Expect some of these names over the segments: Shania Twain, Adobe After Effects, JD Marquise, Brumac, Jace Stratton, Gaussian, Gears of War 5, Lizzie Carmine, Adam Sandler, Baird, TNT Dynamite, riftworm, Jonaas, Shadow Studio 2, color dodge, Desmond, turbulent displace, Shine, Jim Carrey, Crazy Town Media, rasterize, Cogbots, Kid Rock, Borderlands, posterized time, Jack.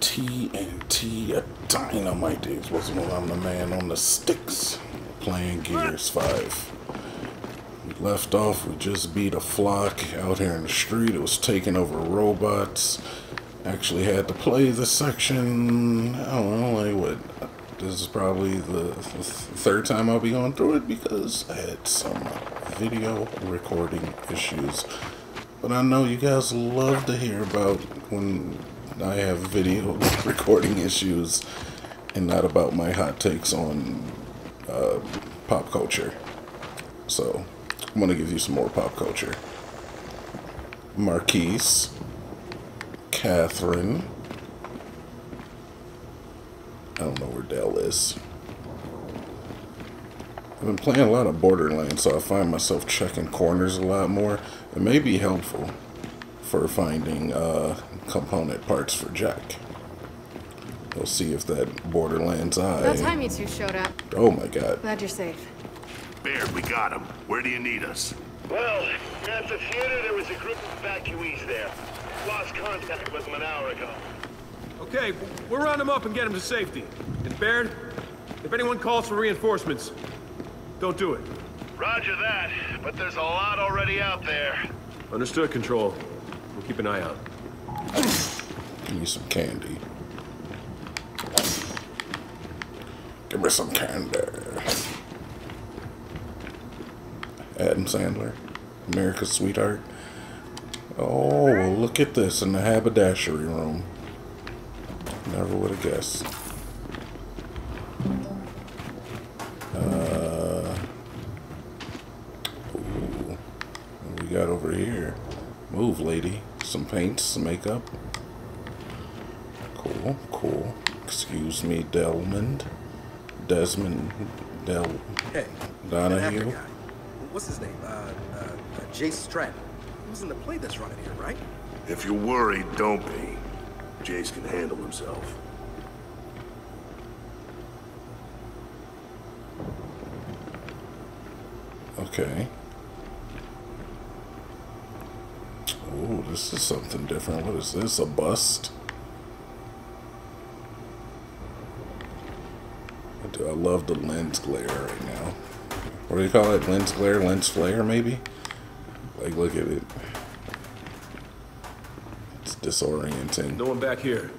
TNT Dynamite is what's going on. I'm the man on the sticks playing Gears 5. We left off, we just beat a flock out here in the street. It was taking over robots. Actually had to play this section, I don't know, like what, this is probably the third time I'll be going through it because I had some video recording issues. But I know you guys love to hear about when I have video recording issues and not about my hot takes on pop culture. So I'm gonna give you some more pop culture. Marquise, Catherine, I don't know where Dell is. I've been playing a lot of Borderlands, so I find myself checking corners a lot more. It may be helpful for finding component parts for Jack. We'll see if that Borderlands eye... About time you two showed up. Oh my god. Glad you're safe. Baird, we got him. Where do you need us? Well, at the theater there was a group of evacuees there. Lost contact with them an hour ago. Okay, we'll round them up and get them to safety. And Baird, if anyone calls for reinforcements, don't do it. Roger that, but there's a lot already out there. Understood, Control. We'll keep an eye out. Give me some candy. Give me some candy. Adam Sandler, America's Sweetheart. Oh, well, look at this in the haberdashery room. Never would have guessed. Over here. Move, lady. Some paints, some makeup. Cool, cool. Excuse me, Delmond. Desmond. Del. Hey. Donahue. What's his name? Jace Stratton. He was in the play that's running here, right? If you're worried, don't be. Jace can handle himself. Okay. Oh, this is something different. What is this? A bust? I love the lens glare right now. What do you call it? Lens glare? Lens flare, maybe? Like, look at it. It's disorienting. No one back here.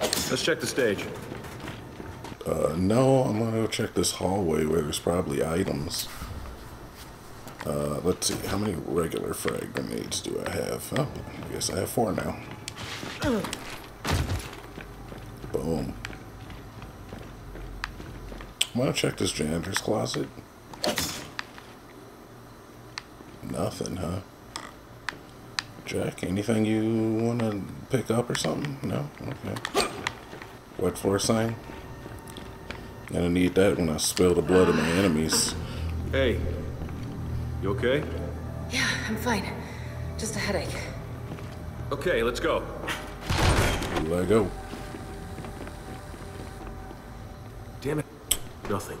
Let's check the stage. No, I'm gonna go check this hallway where there's probably items. Let's see, how many regular frag grenades do I have? Oh, I guess I have 4 now. Boom. I'm gonna check this janitor's closet. Nothing, huh? Jack, anything you wanna pick up or something? No? Okay. Wet floor sign? Gonna need that when I spill the blood of my enemies. Hey. You okay? Yeah, I'm fine. Just a headache. Okay, let's go. Let go. Damn it. Nothing.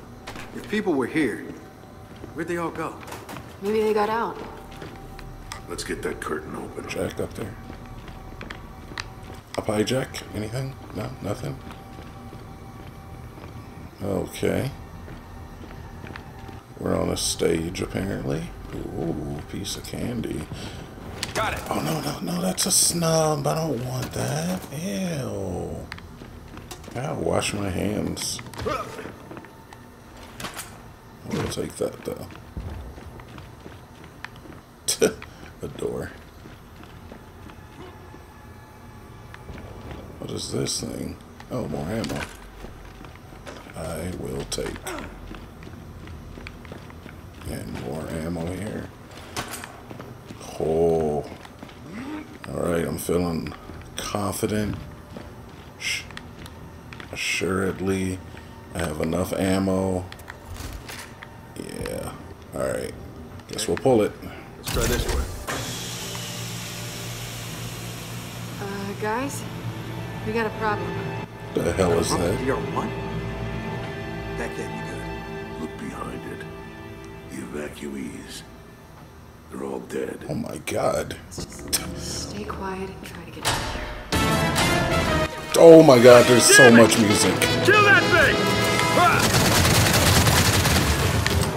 If people were here, where'd they all go? Maybe they got out. Let's get that curtain open. Jack up there. Up high, Jack? Anything? No, nothing? Okay. We're on a stage, apparently. Ooh, piece of candy. Got it. Oh, no, that's a snub. I don't want that. Ew. I'll wash my hands. We'll take that, though. A door. What is this thing? Oh, more ammo. I will take. And more ammo here. Oh. Alright, I'm feeling confident. Assuredly, I have enough ammo. Yeah. Alright. Guess we'll pull it. Let's try this one. Guys? We got a problem. The hell is that? DR1? That can't be good. Look behind it. Evacuees. They're all dead. Oh my god. Stay quiet and try to get out of here. Oh my god, there's so much music. Kill that thing!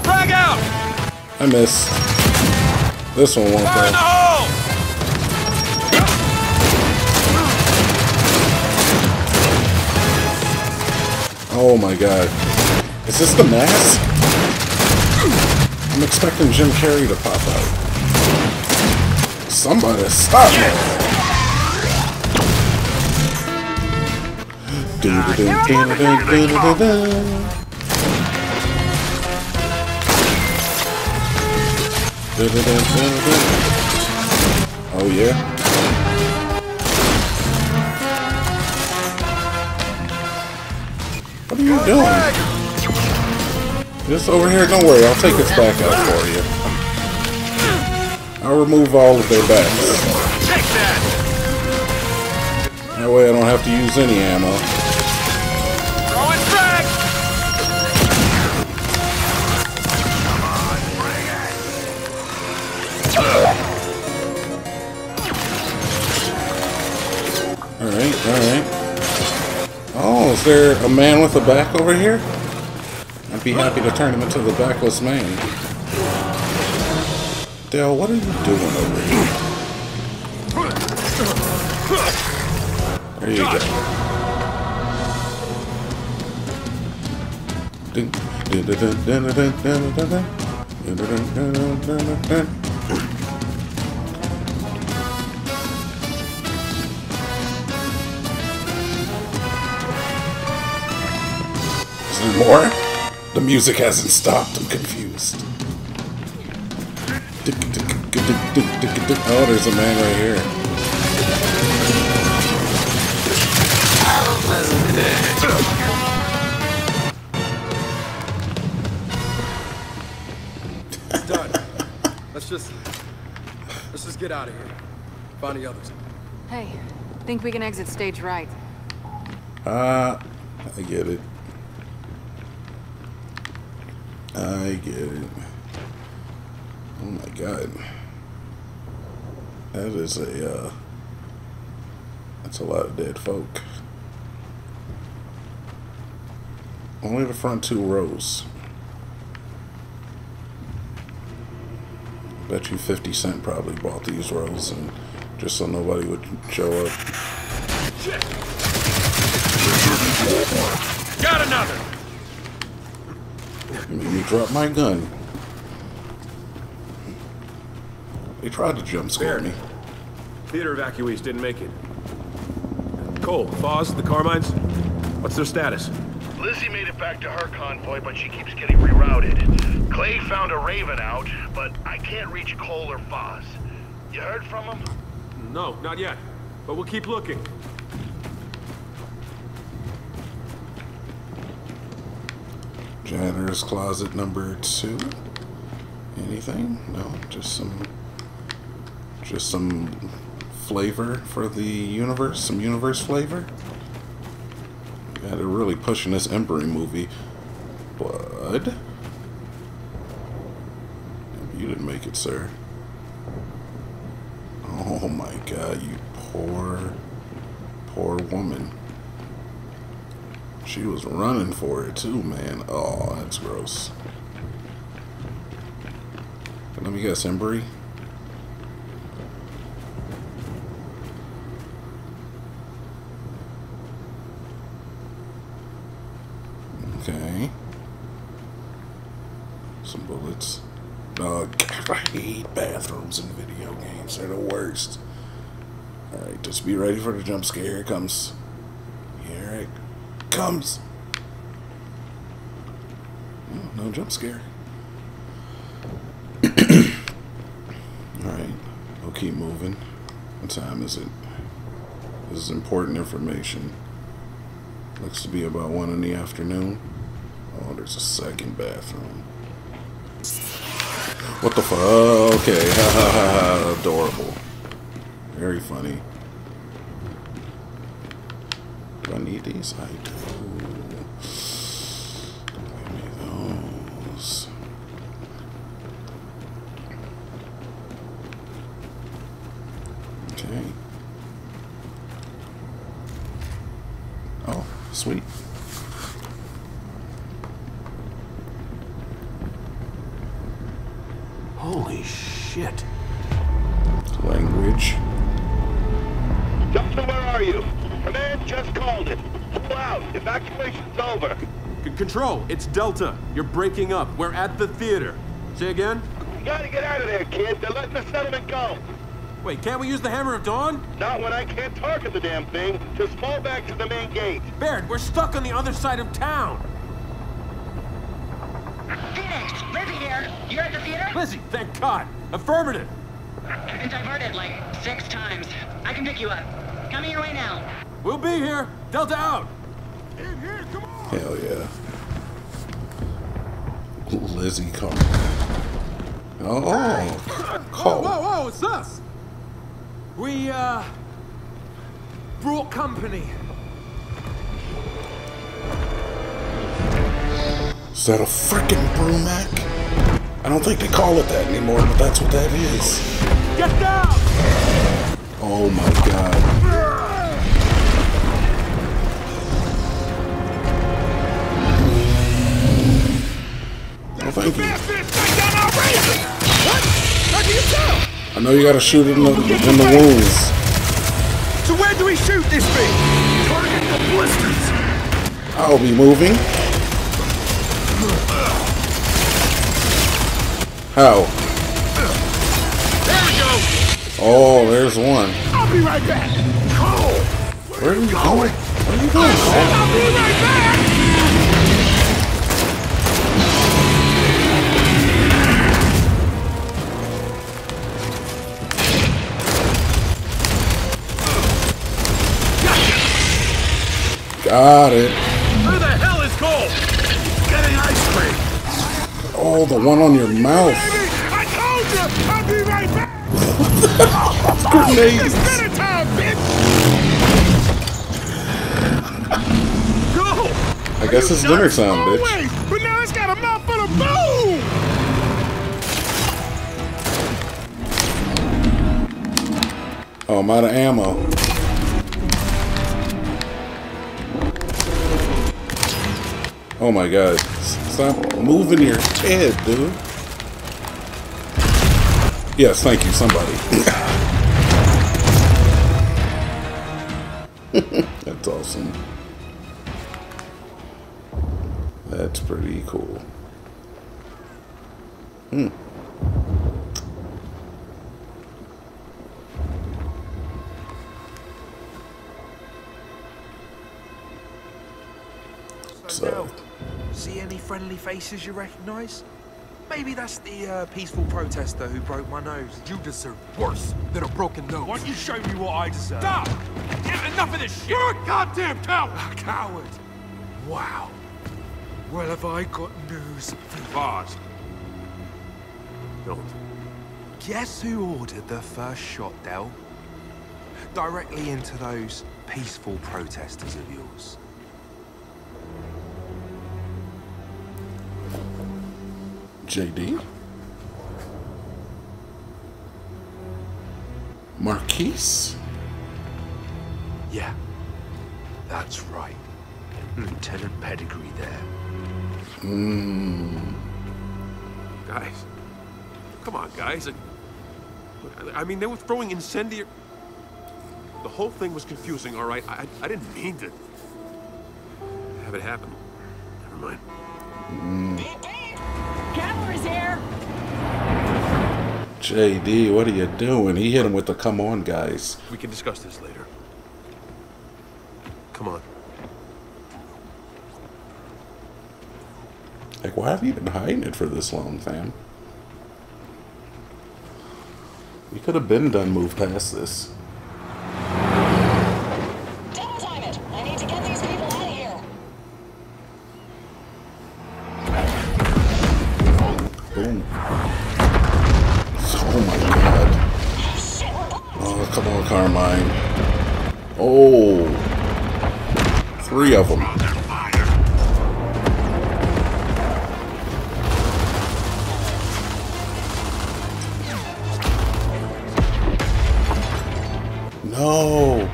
Frag out! I missed. This one won't go. Oh my god. Is this the mask? I'm expecting Jim Carrey to pop out. Somebody stop me! Oh yeah. What are you doing? Just over here, don't worry, I'll take this back out for you. I'll remove all of their backs. That way I don't have to use any ammo. Alright. Oh, is there a man with a back over here? I'd be happy to turn him into the backless man. Dale, what are you doing over here? There you go. More? The music hasn't stopped. I'm confused. Oh, there's a man right here. Done. Let's just get out of here. Find the others. Hey, think we can exit stage right? I get it. I get it. Oh my god. That is a, that's a lot of dead folk. Only the front two rows. Bet you 50 Cent probably bought these rows and just so nobody would show up. Shit. Got another! You made me drop my gun. They tried to jump scare me. Theater evacuees didn't make it. Cole, Foz, the Carmines? What's their status? Lizzie made it back to her convoy, but she keeps getting rerouted. Clay found a Raven out, but I can't reach Cole or Foz. You heard from them? No, not yet. But we'll keep looking. Janitor's closet number 2. Anything? No, just some flavor for the universe, some universe flavor. Yeah, they're really pushing this Embry movie. Blood? You didn't make it, sir. Oh my god, you poor woman. She was running for it too, man. Oh, that's gross. Let me guess, Embry? Okay. Some bullets. Oh, God, I hate bathrooms in video games. They're the worst. Alright, just be ready for the jump scare. Here it comes. Oh, no jump scare. Alright, we'll keep moving. What time is it? This is important information. Looks to be about 1 in the afternoon. Oh, there's a second bathroom. What the fuck? Okay, ha ha ha, adorable. Very funny. Do I need these? I do. Give me those. Okay. Sweet. Holy shit. Language. Joshua, where are you? Command just called it. Pull out. Evacuation's over. Control, it's Delta. You're breaking up. We're at the theater. Say again? You gotta get out of there, kid. They're letting the settlement go. Wait, can't we use the Hammer of Dawn? Not when I can't target the damn thing. Just fall back to the main gate. Baird, we're stuck on the other side of town. Phoenix, Lizzie here. You're at the theater? Lizzie, thank God. Affirmative. I've been diverted like 6 times. I can pick you up. Coming your way now. We'll be here. Delta out. In here, come on. Hell yeah. Lizzie Carmine. Oh. Call. Whoa, whoa, whoa, it's us. We, brought company. Is that a frickin' Brumac? I don't think they call it that anymore, but that's what that is. Get down! Oh my God. Thank you. I know you gotta shoot it in the wounds. So where do we shoot this thing? Target the blisters. I'll be moving. How? There we go. Oh, there's one. I'll be right back. Cole. Where are you going? Where are you going? I'll be right back. Got it. Where the hell is Cole? Getting ice cream. Oh, the one on your mouth. I told you, I'll be right back. It's dinner time, bitch. Go. I guess it's dinner time, bitch. Always, but now it's got a mouthful of boom. Oh, I'm out of ammo. Oh my God, stop moving your head, dude. Yes, thank you, somebody. That's awesome. That's pretty cool. Hmm. So. See any friendly faces you recognize? Maybe that's the peaceful protester who broke my nose. You deserve worse than a broken nose. Why don't you show me what I deserve? Stop! Enough of this shit! You're a goddamn coward! A coward? Wow. Well, have I got news for Bart. Don't. Guess who ordered the first shot, Del? Directly into those peaceful protesters of yours. JD Marquise? Yeah, that's right. Lieutenant Pedigree there. Mm. Guys, come on, guys. I mean, they were throwing incendiary. The whole thing was confusing, all right? I didn't mean to have it happen. Never mind. Mm. JD, what are you doing? He hit him with the come on, guys. We can discuss this later. Come on. Like, why have you been hiding it for this long, fam? We could have been done moved past this. Double time it. I need to get these people out of here. Boom. Oh my God. Oh, come on, Carmine. Oh. 3 of them. No.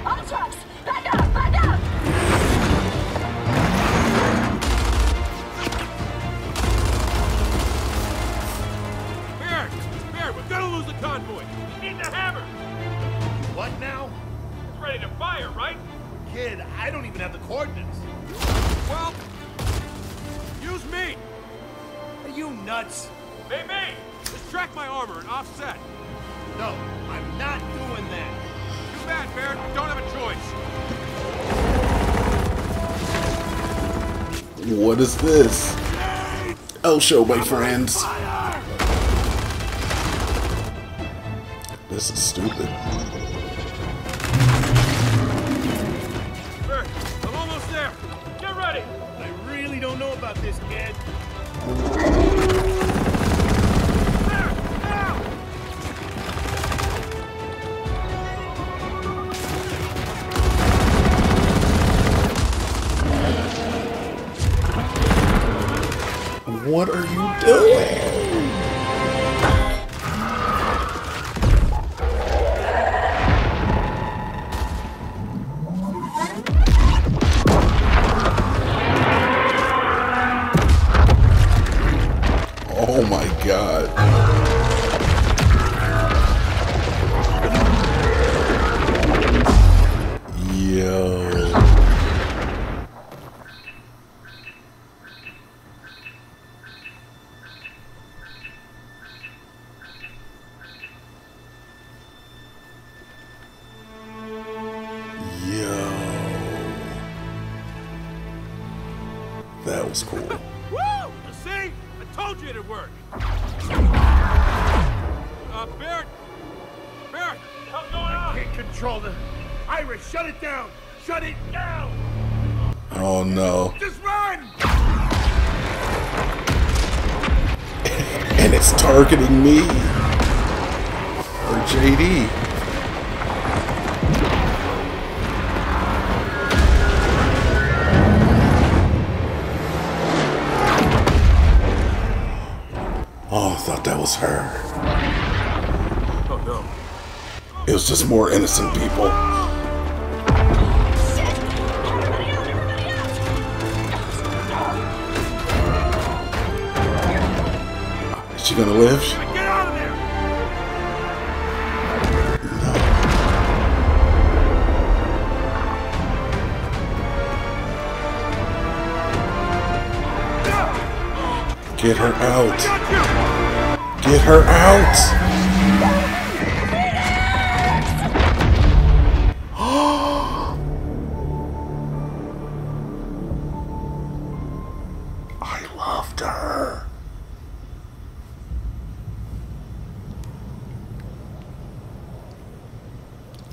All trucks, back up, back up. We're gonna lose the convoy. We need the hammer. What now? It's ready to fire, right? Kid, I don't even have the coordinates. Well, use me. Are you nuts? Maybe. Just track my armor and offset. No, I'm not doing that. Too bad, Baird. We don't have a choice. What is this? I'll show my friends. This is stupid. Baird, I'm almost there. Get ready. I really don't know about this, kid. What are you doing? Oh my God. Yo. That was cool. Woo! See? I told you it'd work. Baird! Baird! What the hell's going on? I can't control the... Ira, shut it down! Shut it down! Oh no. Just run! And it's targeting me. Or JD. Oh, I thought that was her. Oh no. It was just more innocent people. Shit! Everybody out! Is she gonna live? Get out of there! No. Get her out. Get her out! I loved her.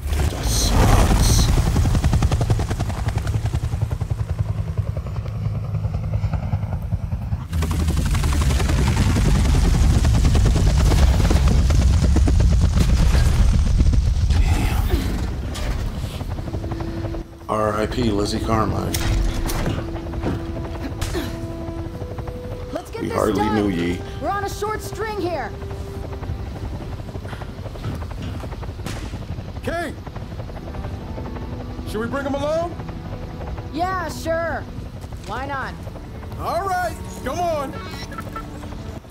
Dude, that sucks. R.I.P. Lizzie Carmine. Let's get we this hardly done. Knew ye. We're on a short string here. King! Should we bring him along? Yeah, sure. Why not? All right, come on.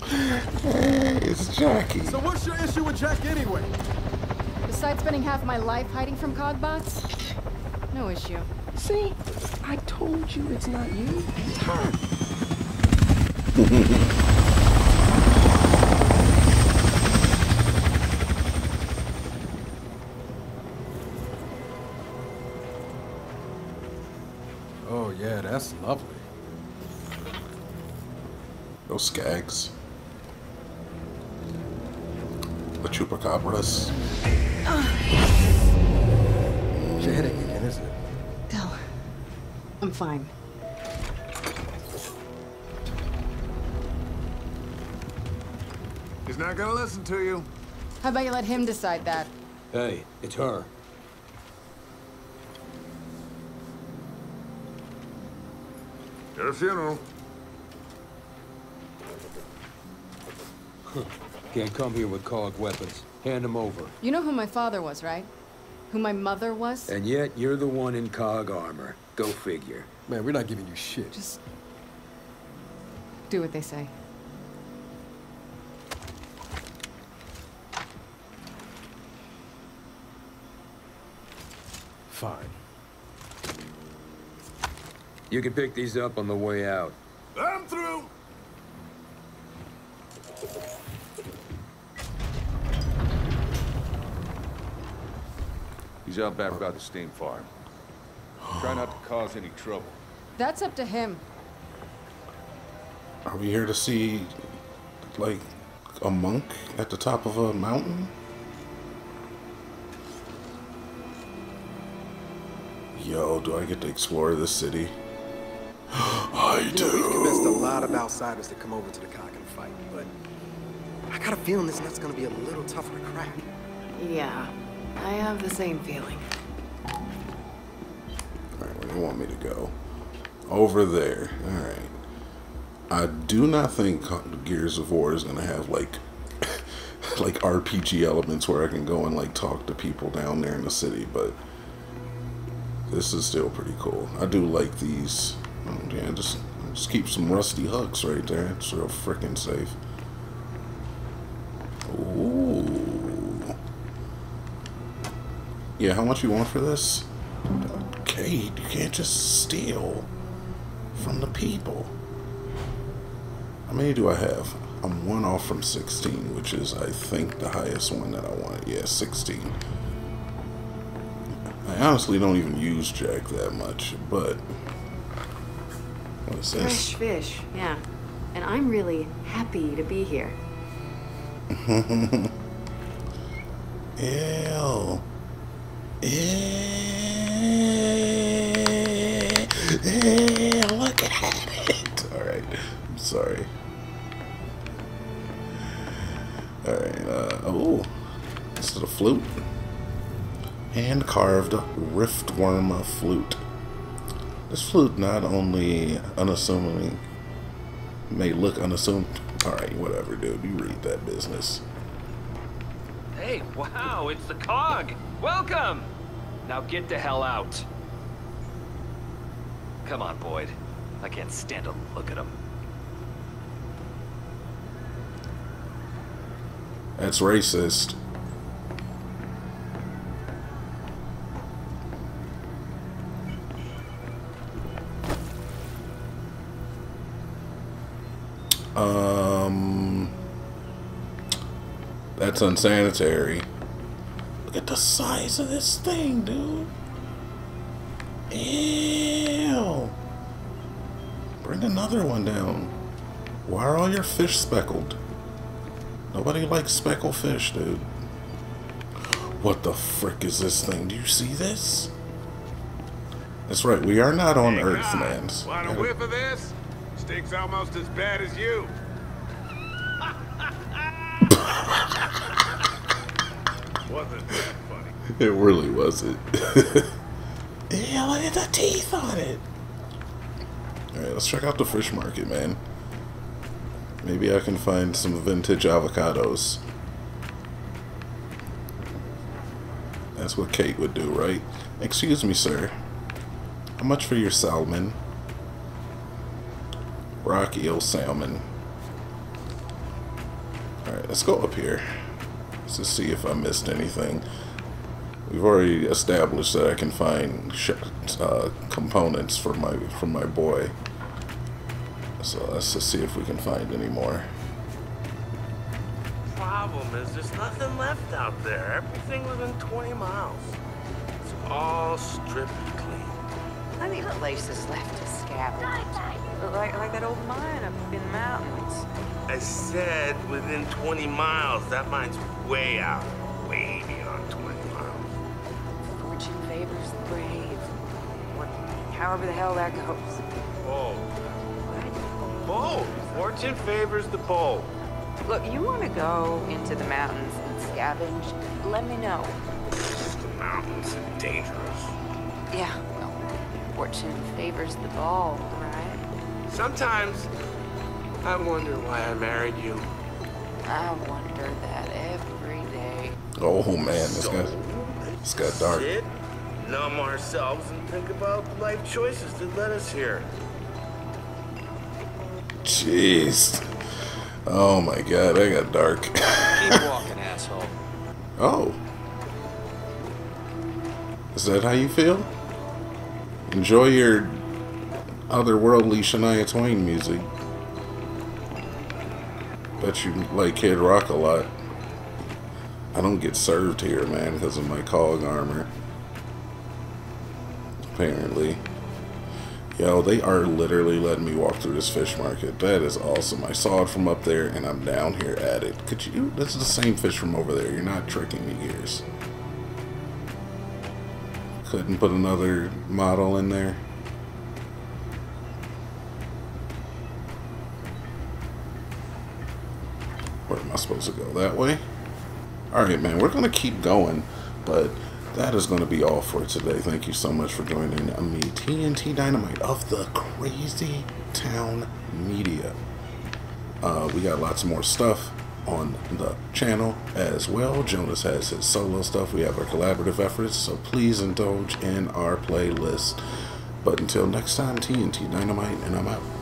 Hey, it's Jackie. So what's your issue with Jack anyway? Besides spending half my life hiding from Cogbots? No issue. See? I told you it's not you. It's her. Oh yeah, that's lovely. Those skags. The chupacabras. It's your headache again, isn't it? No, I'm fine. He's not gonna listen to you. How about you let him decide that? Hey, it's her. At her funeral. Can't come here with cog weapons. Hand them over. You know who my father was, right? Who my mother was? And yet, you're the one in cog armor. Go figure. Man, we're not giving you shit. Just... do what they say. Fine. You can pick these up on the way out. I'm through! He's out back by the steam farm. Try not to cause any trouble. That's up to him. Are we here to see, like, a monk at the top of a mountain? Yo, do I get to explore this city? I do. We've convinced a lot of outsiders to come over to the Cock and fight, but I got a feeling this nut's gonna be a little tougher to crack. Yeah, I have the same feeling. All right, where do you want me to go? Over there. All right. I do not think Gears of War is gonna have like RPG elements where I can go and like talk to people down there in the city, but this is still pretty cool. I do like these. Oh, yeah, just keep some rusty hooks right there. It's real freaking safe. Ooh. Yeah, how much you want for this? Okay, you can't just steal from the people. How many do I have? I'm one off from 16, which is, I think, the highest one that I wanted. Yeah, 16. I honestly don't even use Jack that much, but... What is this? Fresh fish, yeah. And I'm really happy to be here. Ew. Ew. Look at it. All right. I'm sorry. All right. Oh, this is a flute. Hand-carved riftworm flute. This flute not only unassuming, may look unassumed. All right, whatever, dude. You read that business. Hey, wow, it's the Cog. Welcome. Now get the hell out. Come on, Boyd. I can't stand to look at him. That's racist. That's unsanitary. Look at the size of this thing, dude. Ew. Bring another one down. Why are all your fish speckled? Nobody likes speckled fish, dude. What the frick is this thing? Do you see this? That's right, we are not on Earth, man. Want a whiff of this? Stinks almost as bad as you. Wasn't that funny? It really wasn't. Yeah, look at the teeth on it. All right, let's check out the fish market, man. Maybe I can find some vintage avocados. That's what Kate would do, right? Excuse me, sir. How much for your salmon? Rock eel salmon. Alright, let's go up here. Let's just see if I missed anything. We've already established that I can find components for my boy. So let's just see if we can find any more. The problem is there's nothing left out there. Everything within 20 miles. It's all stripped clean. I mean, at least there's left to scavenge. Like that old mine up in the mountains. I said within 20 miles. That mine's way out. Way beyond 20 miles. Fortune favors the brave. Or however the hell that goes. Bold. What? Bold. Fortune favors the bold. Look, you want to go into the mountains and scavenge? Let me know. The mountains are dangerous. Yeah, well, fortune favors the bold, right? Sometimes, I wonder why I married you. I wonder that every day. Oh man, this got dark. Sit, numb ourselves, and think about the life choices that led us here. Jeez. Oh my god, I got dark. Keep walking, asshole. Oh. Is that how you feel? Enjoy your otherworldly Shania Twain music. Bet you like Kid Rock a lot. I don't get served here, man, because of my cog armor. Apparently. Yo, they are literally letting me walk through this fish market. That is awesome. I saw it from up there, and I'm down here at it. Could you? That's the same fish from over there. You're not tricking me, Gears. Couldn't put another model in there. Where am I supposed to go? That way? Alright, man. We're going to keep going, but... that is going to be all for today. Thank you so much for joining me, TNT Dynamite of the Crazy Town Media. We got lots more stuff on the channel as well. Jonaas has his solo stuff. We have our collaborative efforts, so please indulge in our playlist. But until next time, TNT Dynamite, and I'm out.